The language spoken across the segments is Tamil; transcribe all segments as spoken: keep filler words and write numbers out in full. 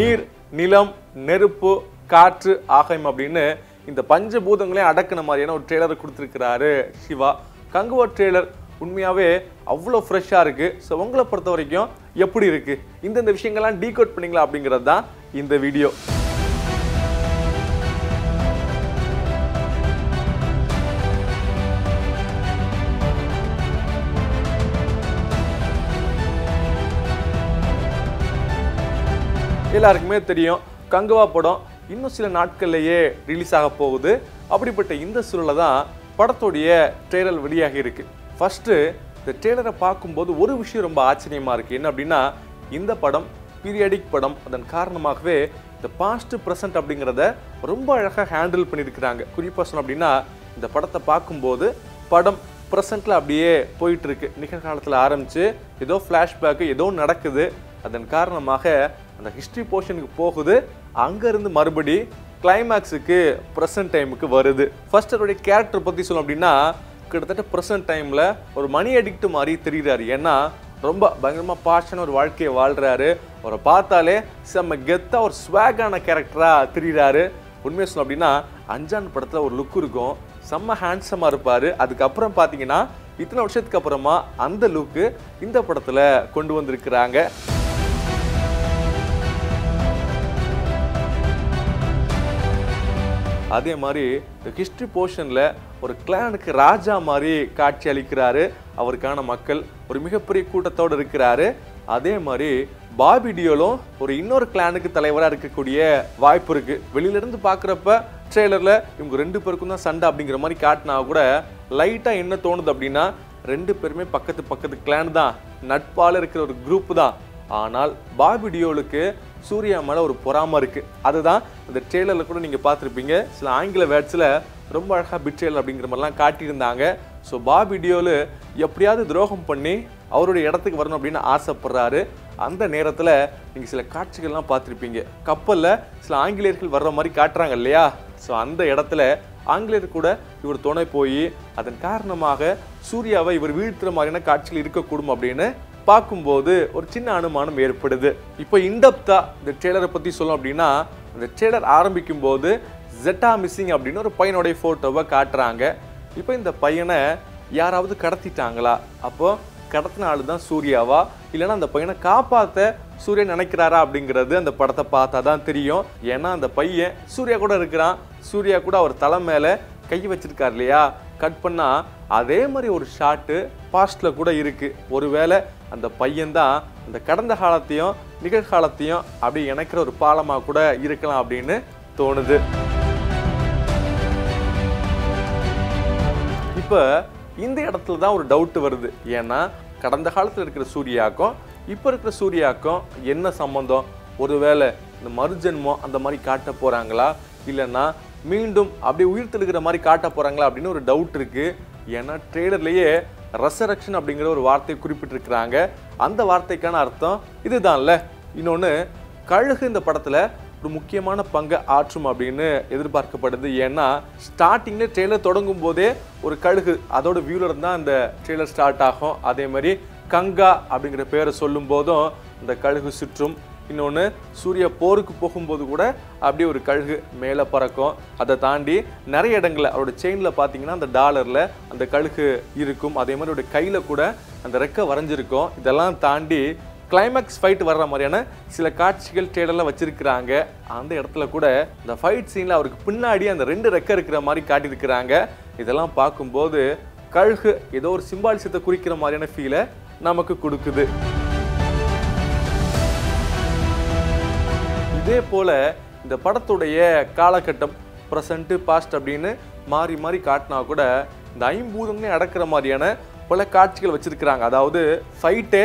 நீர், நிலம், நெருப்பு, காற்று, ஆகாயம் அப்படின்னு இந்த பஞ்சபூதங்களையும் அடக்கின மாதிரியான ஒரு ட்ரெய்லர் கொடுத்துருக்கிறாரு சிவா. கங்குவா ட்ரெய்லர் உண்மையாகவே அவ்வளோ ஃப்ரெஷ்ஷாக இருக்குது. ஸோ உங்களை பொறுத்த வரைக்கும் எப்படி இருக்குது, இந்தந்த விஷயங்கள்லாம் டீகோட் பண்ணிங்களா அப்படிங்கிறது தான் இந்த வீடியோ. எல்லாருக்குமே தெரியும், கங்குவா படம் இன்னும் சில நாட்கள்லேயே ரிலீஸ் ஆக போகுது. அப்படிப்பட்ட இந்த சூழலை தான் படத்துடைய ட்ரெய்லர் வெளியாகி இருக்குது. ஃபஸ்ட்டு இந்த ட்ரெய்லரை பார்க்கும்போது ஒரு விஷயம் ரொம்ப ஆச்சரியமாக இருக்குது. என்ன அப்படின்னா, இந்த படம் பீரியடிக் படம், அதன் காரணமாகவே இந்த பாஸ்ட் ப்ரெசன்ட் அப்படிங்கிறத ரொம்ப அழகாக ஹேண்டில் பண்ணியிருக்கிறாங்க. குறிப்பாக சொன்னோம் அப்படின்னா, இந்த படத்தை பார்க்கும்போது படம் ப்ரெசண்ட்டில் அப்படியே போயிட்டுருக்கு. நிகழ்காலத்தில் ஆரம்பித்து ஏதோ ஃப்ளாஷ்பேக்கு ஏதோ நடக்குது, அதன் காரணமாக அந்த ஹிஸ்ட்ரி போர்ஷனுக்கு போகுது. அங்கேருந்து மறுபடி கிளைமேக்ஸுக்கு ப்ரெசன்ட் டைமுக்கு வருது. ஃபர்ஸ்ட் அவருடைய கேரக்டர் பற்றி சொல்லணும் அப்படின்னா, கிட்டத்தட்ட ப்ரெசன்ட் டைமில் ஒரு மணி அடிக்ட் மாதிரி தெரிகிறாரு. ஏன்னா ரொம்ப பயங்கரமாக பாஷனான ஒரு வாழ்க்கையை வாழ்கிறாரு. அவரை பார்த்தாலே செம்ம கெத்தாக ஒரு ஸ்வாகான கேரக்டராக தெரிகிறாரு. உண்மையை சொல்லணும் அப்படின்னா, அஞ்சான் படத்தில் ஒரு லுக் இருக்கும், செம்ம ஹேண்ட்ஸமாக இருப்பார். அதுக்கப்புறம் பார்த்தீங்கன்னா இத்தனை வருஷத்துக்கு அப்புறமா அந்த லுக்கு இந்த படத்தில் கொண்டு வந்திருக்கிறாங்க. அதே மாதிரி இந்த ஹிஸ்ட்ரி போர்ஷனில் ஒரு கிளானுக்கு ராஜா மாதிரி காட்சி அளிக்கிறாரு. அவருக்கான மக்கள் ஒரு மிகப்பெரிய கூட்டத்தோடு இருக்கிறாரு. அதே மாதிரி பாபிடியோலும் ஒரு இன்னொரு கிளானுக்கு தலைவராக இருக்கக்கூடிய வாய்ப்பு இருக்குது. வெளியிலேருந்து பார்க்குறப்ப ட்ரெய்லரில் இவங்க ரெண்டு பேருக்கும் தான் சண்டை அப்படிங்கிற மாதிரி காட்டினா கூட, லைட்டாக என்ன தோணுது அப்படின்னா, ரெண்டு பேருமே பக்கத்து பக்கத்து கிளான் தான், நட்பால் இருக்கிற ஒரு குரூப்பு தான். ஆனால் பாபிடியோலுக்கு சூர்யா மேலே ஒரு பொறாமை இருக்குது. அதுதான் இந்த ட்ரெய்லரில் கூட நீங்கள் பார்த்துருப்பீங்க, சில ஆங்கில வேர்ட்ஸில் ரொம்ப அழகாக பிட்ரேல் அப்படிங்கிற மாதிரிலாம் காட்டியிருந்தாங்க. ஸோ பாபிடியோலு எப்படியாவது துரோகம் பண்ணி அவருடைய இடத்துக்கு வரணும் அப்படின்னு ஆசைப்படுறாரு. அந்த நேரத்தில் நீங்கள் சில காட்சிகள்லாம் பார்த்துருப்பீங்க, கப்பலில் சில ஆங்கிலேயர்கள் வர்ற மாதிரி காட்டுறாங்க இல்லையா? ஸோ அந்த இடத்துல ஆங்கிலேயர் கூட இவர் துணை போய் அதன் காரணமாக சூர்யாவை இவர் வீழ்த்துற மாதிரியான காட்சிகள் இருக்கக்கூடும் அப்படின்னு பார்க்கும்போது ஒரு சின்ன அனுமானம் ஏற்படுது. இப்போ இன்டெப்தா இந்த ட்ரெய்லரை பற்றி சொல்லணும் அப்படின்னா, இந்த ட்ரெய்லர் ஆரம்பிக்கும் போது ஜெட்டா மிஸ்ஸிங் அப்படின்னு ஒரு பையனுடைய ஃபோட்டோவை காட்டுறாங்க. இப்போ இந்த பையனை யாராவது கடத்திட்டாங்களா, அப்போ கடத்தின ஆள் தான் சூர்யாவா, இல்லைன்னா அந்த பையனை காப்பாற்ற சூர்யா நினைக்கிறாரா அப்படிங்கிறது அந்த படத்தை பார்த்தா தான் தெரியும். ஏன்னா அந்த பையன் சூர்யா கூட இருக்கிறான், சூர்யா கூட அவர் தலை மேலே கை வச்சிருக்கார் இல்லையா? கட் பண்ணால் அதே மாதிரி ஒரு ஷாட்டு பாஸ்டில் கூட இருக்குது. ஒருவேளை அந்த பையன்தான் அந்த கடந்த காலத்தையும் நிகழ்காலத்தையும் அப்படி இணைக்கிற ஒரு பாலமாக கூட இருக்கலாம் அப்படின்னு தோணுது. இப்போ இந்த இடத்துல தான் ஒரு டவுட்டு வருது. ஏன்னா கடந்த காலத்தில் இருக்கிற சூர்யாக்கும் இப்போ இருக்கிற சூர்யாக்கும் என்ன சம்பந்தம்? ஒருவேளை இந்த மறுஜென்மம் அந்த மாதிரி காட்ட போகிறாங்களா, இல்லைன்னா மீண்டும் அப்படி உயிர் தெழுகிற மாதிரி காட்ட போகிறாங்களா அப்படின்னு ஒரு டவுட் இருக்குது. ஏன்னா ட்ரெய்லர்லேயே ரெசரக்ஷன் அப்படிங்கிற ஒரு வார்த்தையை குறிப்பிட்டிருக்கிறாங்க. அந்த வார்த்தைக்கான அர்த்தம் இதுதான்ல. இன்னொன்று, கழுகு இந்த படத்தில் ஒரு முக்கியமான பங்கு ஆற்றும் அப்படின்னு எதிர்பார்க்கப்படுது. ஏன்னா ஸ்டார்டிங்கில் ட்ரெய்லர் தொடங்கும் போதே ஒரு கழுகு, அதோட வியூவில் தான் அந்த ட்ரெய்லர் ஸ்டார்ட் ஆகும். அதே மாதிரி கங்கா அப்படிங்கிற பேரை சொல்லும் போதும் இந்த கழுகு சுற்றும். இன்னொன்று, சூர்யா போருக்கு போகும்போது கூட அப்படியே ஒரு கழுகு மேலே பறக்கும். அதை தாண்டி நிறைய இடங்களில் அவரோட செயினில் பார்த்தீங்கன்னா அந்த டாலரில் அந்த கழுகு இருக்கும். அதே மாதிரி அவருடைய கையில் கூட அந்த ரெக்கை வரைஞ்சிருக்கும். இதெல்லாம் தாண்டி கிளைமேக்ஸ் ஃபைட் வர்ற மாதிரியான சில காட்சிகள் ட்ரெய்லரில் வச்சுருக்கிறாங்க. அந்த இடத்துல கூட இந்த ஃபைட் சீனில் அவருக்கு பின்னாடி அந்த ரெண்டு ரெக்கை இருக்கிற மாதிரி காட்டியிருக்கிறாங்க. இதெல்லாம் பார்க்கும்போது கழுகு ஏதோ ஒரு சிம்பாலிசத்தை குறிக்கிற மாதிரியான ஃபீலை நமக்கு கொடுக்குது. இதே போல் இந்த படத்துடைய காலகட்டம் ப்ரெசண்ட்டு பாஸ்ட் அப்படின்னு மாறி மாறி காட்டினா கூட இந்த ஐம்பூதமே அடக்கிற மாதிரியான பல காட்சிகள் வச்சுருக்கிறாங்க. அதாவது ஃபைட்டே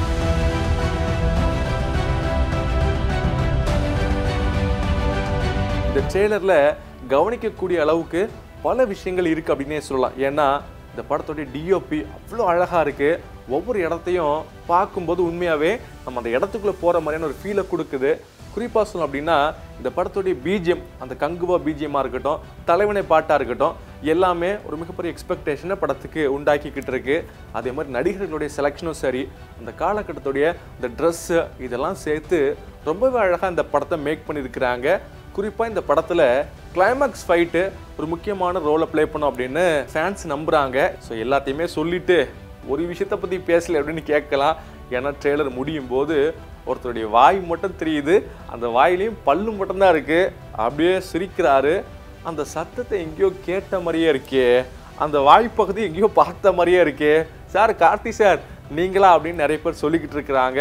இந்த ட்ரெய்லரில் கவனிக்கக்கூடிய அளவுக்கு பல விஷயங்கள் இருக்கு அப்படினே சொல்லலாம். ஏன்னா இந்த படத்தோட டிஓபி அவ்வளோ அழகா இருக்கு. ஒவ்வொரு இடத்தையும் பார்க்கும்போது உண்மையாவே நம்ம அந்த இடத்துக்குள்ள போற மாதிரியான ஒரு ஃபீலை கொடுக்குது. குறிப்பாக சொல்லணும் அப்படின்னா இந்த படத்துடைய பிஜிஎம், அந்த கங்குவா பிஜிஎம்மாக இருக்கட்டும், தலைவனை பாட்டாக இருக்கட்டும், எல்லாமே ஒரு மிகப்பெரிய எக்ஸ்பெக்டேஷனை படத்துக்கு உண்டாக்கிக்கிட்டு இருக்கு. அதே மாதிரி நடிகர்களுடைய செலெக்ஷனும் சரி, அந்த காலகட்டத்துடைய இந்த ட்ரெஸ்ஸு, இதெல்லாம் சேர்த்து ரொம்பவே அழகாக இந்த படத்தை மேக் பண்ணியிருக்கிறாங்க. குறிப்பாக இந்த படத்தில் கிளைமேக்ஸ் ஃபைட்டு ஒரு முக்கியமான ரோலை ப்ளே பண்ணும் அப்படின்னு ஃபேன்ஸ் நம்புகிறாங்க. ஸோ எல்லாத்தையுமே சொல்லிவிட்டு ஒரு விஷயத்தை பற்றி பேசலை அப்படின்னு கேட்கலாம். ஏன்னா ட்ரெய்லர் முடியும் போது ஒருத்தருடைய வாய் மட்டும் தெரியுது, அந்த வாயிலையும் பல்லு மட்டும்தான் இருக்குது. அப்படியே சிரிக்கிறாரு, அந்த சத்தத்தை எங்கேயோ கேட்ட மாதிரியே இருக்கே, அந்த வாய்ப்பகுதி எங்கேயோ பார்த்த மாதிரியே இருக்கே, சார் கார்த்தி சார் நீங்களா அப்படின்னு நிறைய பேர் சொல்லிக்கிட்டு இருக்கிறாங்க.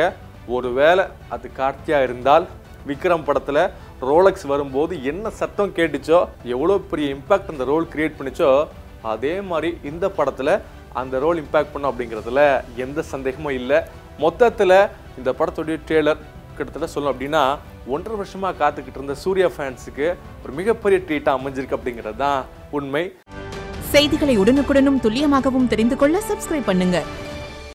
ஒருவேளை அது கார்த்தியாக இருந்தால் விக்ரம் படத்தில் ரோலக்ஸ் வரும்போது என்ன சத்தம் கேட்டுச்சோ, எவ்வளோ பெரிய இம்பேக்ட் அந்த ரோல் க்ரியேட் பண்ணிச்சோ, அதே மாதிரி இந்த படத்தில் அந்த ரோல் இம்பேக்ட் பண்ணும் அப்படிங்கிறதுல எந்த சந்தேகமும் இல்லை. மொத்தத்தில் இந்த படத்துடைய ட்ரெய்லர் கிட்டத்தட்ட சொல்லணும் அப்படின்னா ஒன்றரை வருஷமாக காத்துக்கிட்டு இருந்த சூர்யா ஃபேன்ஸுக்கு ஒரு மிகப்பெரிய ட்ரீட்டாக அமைஞ்சிருக்கு அப்படிங்கிறது தான் உண்மை. செய்திகளை உடனுக்குடனும் துல்லியமாகவும் தெரிந்து கொள்ள சப்ஸ்கிரைப் பண்ணுங்க.